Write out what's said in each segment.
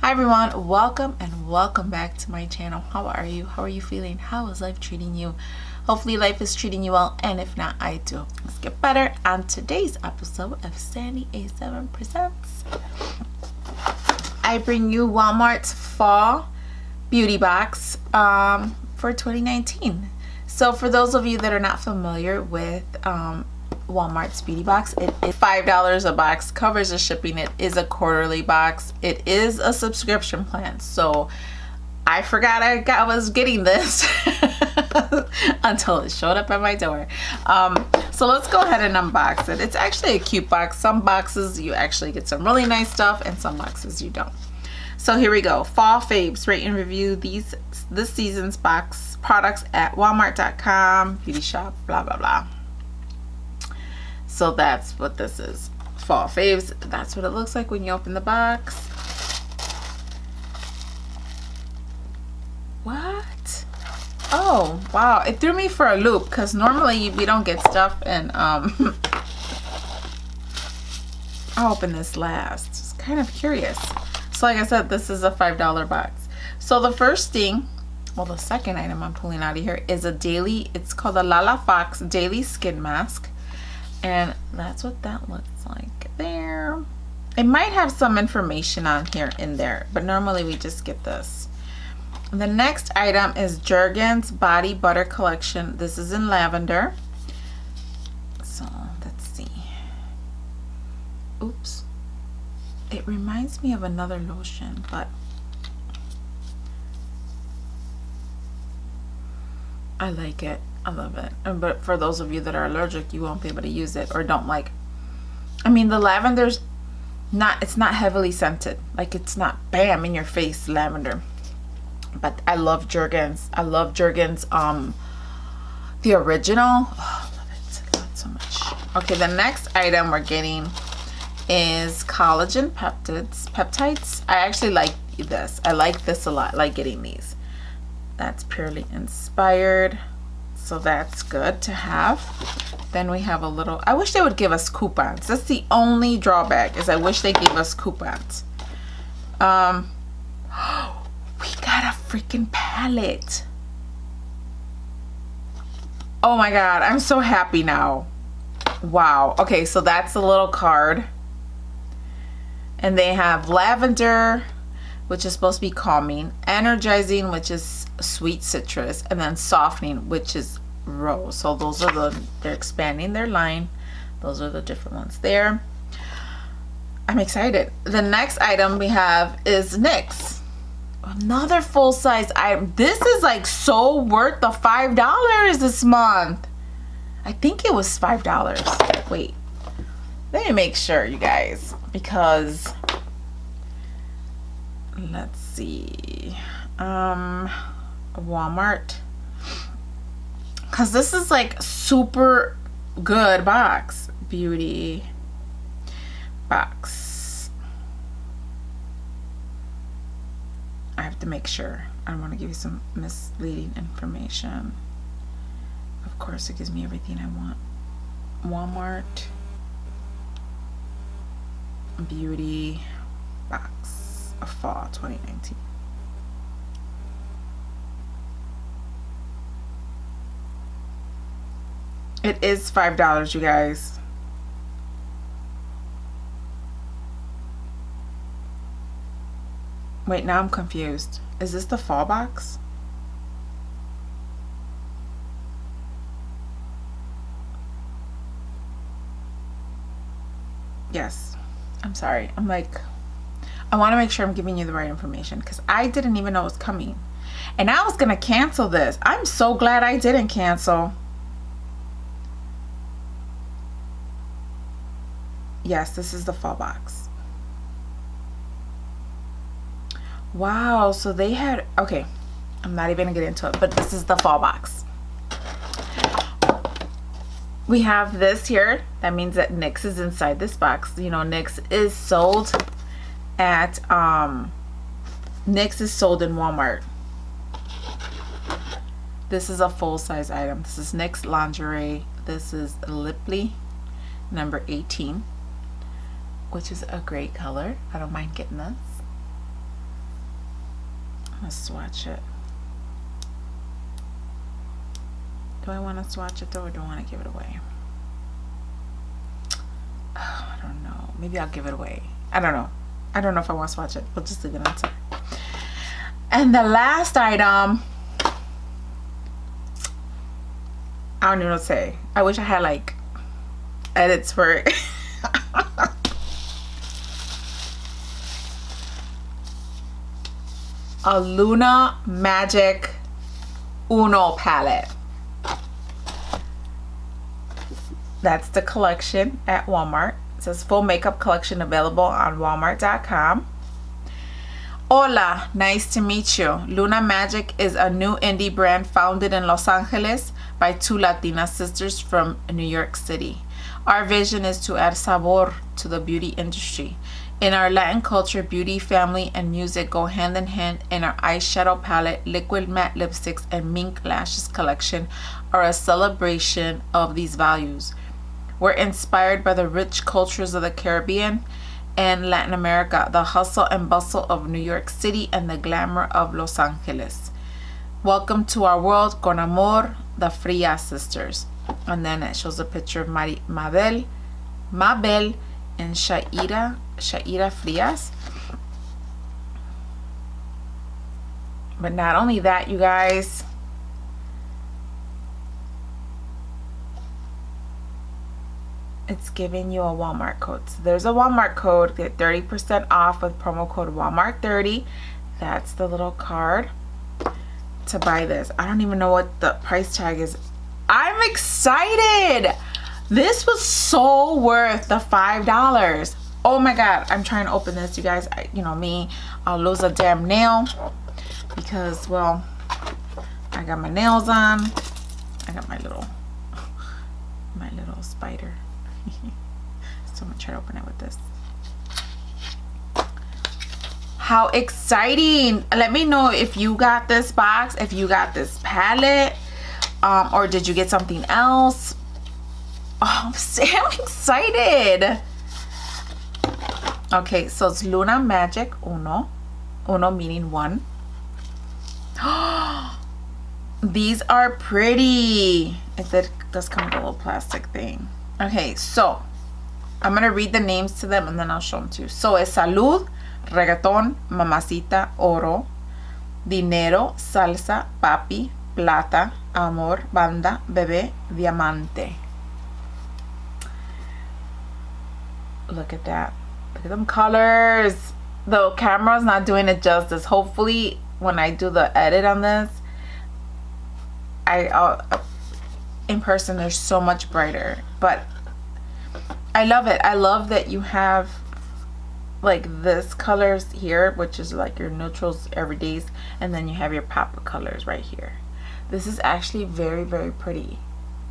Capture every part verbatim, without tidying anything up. Hi everyone, welcome and welcome back to my channel. How are you? How are you feeling? How is life treating you? Hopefully life is treating you well, and if not, I do. Let's get better on today's episode of Sandy A seven Presents. I bring you Walmart's Fall Beauty Box um, for twenty nineteen. So for those of you that are not familiar with um, Walmart's Beauty Box, it is five dollars a box, covers the shipping, it is a quarterly box, it is a subscription plan, so I forgot I, got, I was getting this until it showed up at my door. Um, so let's go ahead and unbox it. It's actually a cute box. Some boxes you actually get some really nice stuff and some boxes you don't. So here we go. Fall faves, rate and review these this season's box products at walmart dot com, beauty shop, blah blah blah. So that's what this is. Fall faves. That's what it looks like when you open the box. What? Oh, wow. It threw me for a loop because normally we don't get stuff and um, I'll open this last. It's kind of curious. So like I said, this is a five dollar box. So the first thing, well, the second item I'm pulling out of here is a daily, it's called the Lala Fox Daily Skin Mask. And that's what that looks like there. It might have some information on here in there, but normally we just get this. The next item is Jergens Body Butter Collection. This is in lavender. So let's see. Oops. It reminds me of another lotion, but I like it. I love it. But for those of you that are allergic, you won't be able to use it or don't like. I mean, the lavender's not, it's not heavily scented. Like, it's not bam in your face lavender. But I love Jergens. I love Jergens, um, the original. Oh, I love it. I love it so much. Okay, the next item we're getting is collagen peptides. Peptides. I actually like this. I like this a lot. I like getting these. That's Purely Inspired. So that's good to have. Then we have a little, I wish they would give us coupons. That's the only drawback, is I wish they gave us coupons. Um, we got a freaking palette. Oh my God, I'm so happy now. Wow, okay, so that's a little card. And they have lavender, which is supposed to be calming, energizing, which is sweet citrus, and then softening, which is rose. So those are the, they're expanding their line. Those are the different ones there. I'm excited. The next item we have is NYX. Another full size item. This is like so worth the five dollars this month. I think it was five dollars. Wait, let me make sure, you guys, because let's see, um Walmart, because this is like super good box, beauty box. I have to make sure, I don't want to give you some misleading information. Of course it gives me everything I want. Walmart beauty box of fall twenty nineteen. It is five dollars, you guys. Wait, now I'm confused. Is this the fall box? Yes. I'm sorry. I'm like, I want to make sure I'm giving you the right information, because I didn't even know it was coming. And I was going to cancel this. I'm so glad I didn't cancel. Yes, this is the fall box. Wow, so they had, okay, I'm not even going to get into it, but this is the fall box. We have this here. That means that NYX is inside this box. You know, NYX is sold at um NYX is sold in Walmart. This is a full-size item. This is NYX lingerie. This is Lipley number eighteen. which is a great color. I don't mind getting this. I'm gonna swatch it. Do I want to swatch it though, or do I want to give it away? Oh, I don't know. Maybe I'll give it away. I don't know. I don't know if I want to swatch it. We'll just leave it outside. And the last item, I don't even know what to say. I wish I had like edits for it. A Luna Magic Uno palette. That's the collection at Walmart. It says full makeup collection available on walmart dot com. Hola, nice to meet you. Luna Magic is a new indie brand founded in Los Angeles by two Latina sisters from New York City. Our vision is to add sabor to the beauty industry. In our Latin culture, beauty, family, and music go hand in hand, and our eyeshadow palette, liquid matte lipsticks, and mink lashes collection are a celebration of these values. We're inspired by the rich cultures of the Caribbean and Latin America, the hustle and bustle of New York City, and the glamour of Los Angeles. Welcome to our world, con amor, the Frías sisters. And then it shows a picture of Mari, Mabel, Mabel, and Shaira, Shaira Frías. But not only that, you guys, it's giving you a Walmart code. So there's a Walmart code. Get thirty percent off with promo code Walmart thirty. That's the little card to buy this. I don't even know what the price tag is. I'm excited. This was so worth the five dollars. Oh my God, I'm trying to open this, you guys. I, you know me, I'll lose a damn nail because, well, I got my nails on. I got my little, my little spider. So I'm gonna try to open it with this. How exciting. Let me know if you got this box, if you got this palette, um, or did you get something else? Oh, I'm so excited. Okay, so it's Luna Magic Uno. Uno meaning one. These are pretty. It does come with a little plastic thing. Okay, so I'm going to read the names to them and then I'll show them to you. So es Salud, Reggaeton, Mamacita, Oro, Dinero, Salsa, Papi, Plata, Amor, Banda, Bebé, Diamante. Look at that. Look at them colors. The camera's not doing it justice. Hopefully when I do the edit on this, I I'll, in person they're so much brighter, but I love it. I love that you have like this colors here, which is like your neutrals, everydays, and then you have your pop colors right here. This is actually very, very pretty.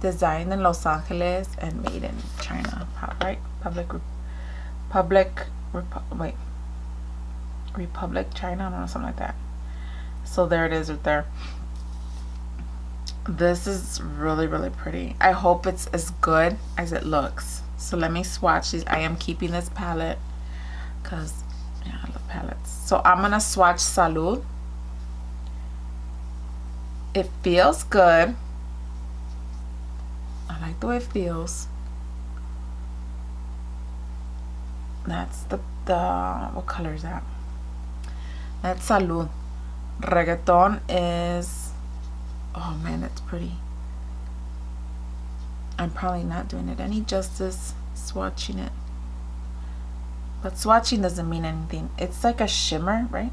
Designed in Los Angeles and made in China. Pop, right? Public Public Repu wait Republic China, I don't know, something like that. So there it is right there. This is really, really pretty. I hope it's as good as it looks. So let me swatch these. I am keeping this palette because, yeah, I love palettes. So I'm gonna swatch Salud. It feels good. I like the way it feels. That's the, the, what color is that? That's Salud. Reggaeton is, oh man, that's pretty. I'm probably not doing it any justice swatching it. But swatching doesn't mean anything. It's like a shimmer, right?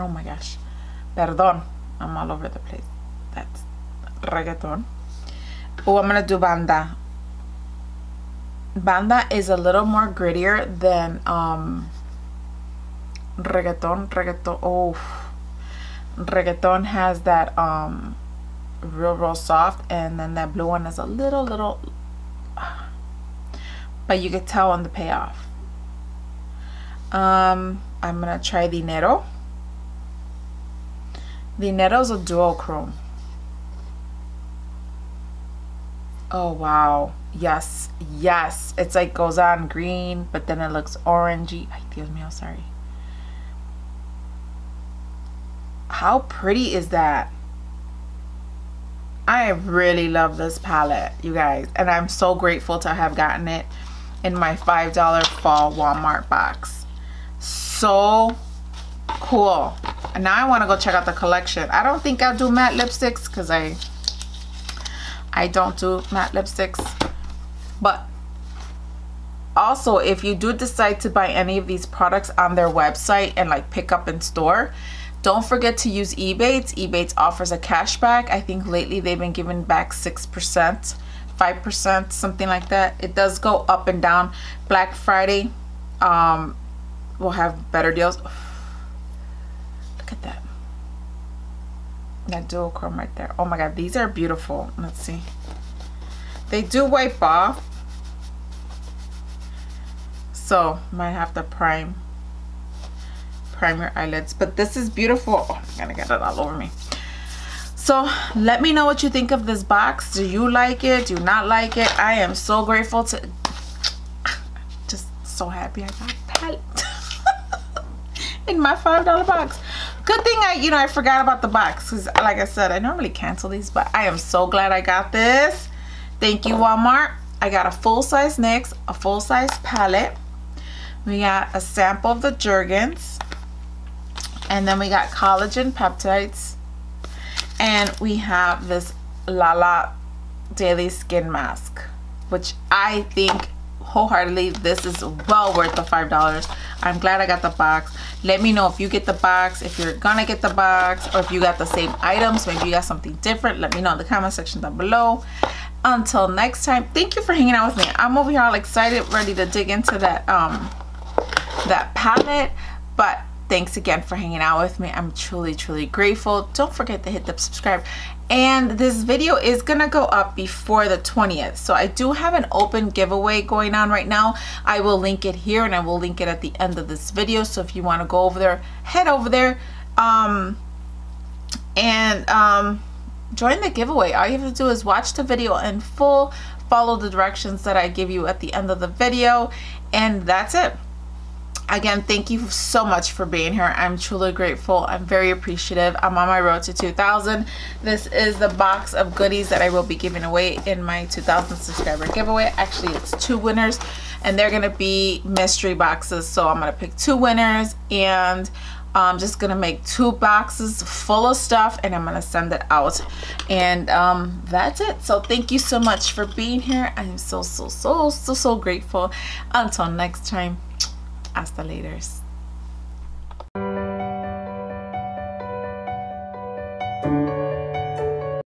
Oh my gosh. Perdón. I'm all over the place. That's Reggaeton. Oh, I'm going to do Banda. Banda is a little more grittier than um, Reggaeton. Reggaeton, oh, Reggaeton has that um, real, real soft, and then that blue one is a little, little, uh, but you could tell on the payoff. Um, I'm gonna try Dinero. Dinero is a duochrome. Oh wow, yes, yes. It's like goes on green, but then it looks orangey. Ay, Dios mío, sorry. How pretty is that? I really love this palette, you guys, and I'm so grateful to have gotten it in my five dollar fall Walmart box. So cool. And now I want to go check out the collection. I don't think I'll do matte lipsticks because I I don't do matte lipsticks. But also, if you do decide to buy any of these products on their website and like pick up in store, don't forget to use Ebates. Ebates offers a cashback. I think lately they've been giving back six percent, five percent, something like that. It does go up and down. Black Friday um, will have better deals. Look at that. That dual chrome right there. Oh my God, these are beautiful. Let's see. They do wipe off. So, might have to prime. prime your eyelids, but this is beautiful. Oh, I'm gonna get it all over me. So let me know what you think of this box. Do you like it? Do you not like it? I am so grateful to just so happy I got that in my five dollar box. Good thing I, you know, I forgot about the box because like I said, I normally cancel these, but I am so glad I got this. Thank you, Walmart. I got a full-size NYX, a full-size palette. We got a sample of the Jergens. And then we got collagen peptides. And we have this Lala Daily Skin Mask, which I think wholeheartedly this is well worth the five dollars. I'm glad I got the box. Let me know if you get the box, if you're gonna get the box, or if you got the same items. Maybe you got something different. Let me know in the comment section down below. Until next time, thank you for hanging out with me. I'm over here all excited, ready to dig into that, um, that palette. But thanks again for hanging out with me. I'm truly, truly grateful. Don't forget to hit the subscribe. And this video is gonna go up before the twentieth. So I do have an open giveaway going on right now. I will link it here and I will link it at the end of this video. So if you wanna go over there, head over there um, and um, join the giveaway. All you have to do is watch the video in full, follow the directions that I give you at the end of the video, and that's it. Again, thank you so much for being here. I'm truly grateful. I'm very appreciative. I'm on my road to two thousand. This is the box of goodies that I will be giving away in my two thousand subscriber giveaway. Actually, it's two winners, and they're going to be mystery boxes. So I'm going to pick two winners, and I'm just going to make two boxes full of stuff, and I'm going to send it out. And um, that's it. So thank you so much for being here. I'm so, so, so, so, so grateful. Until next time. Hasta later.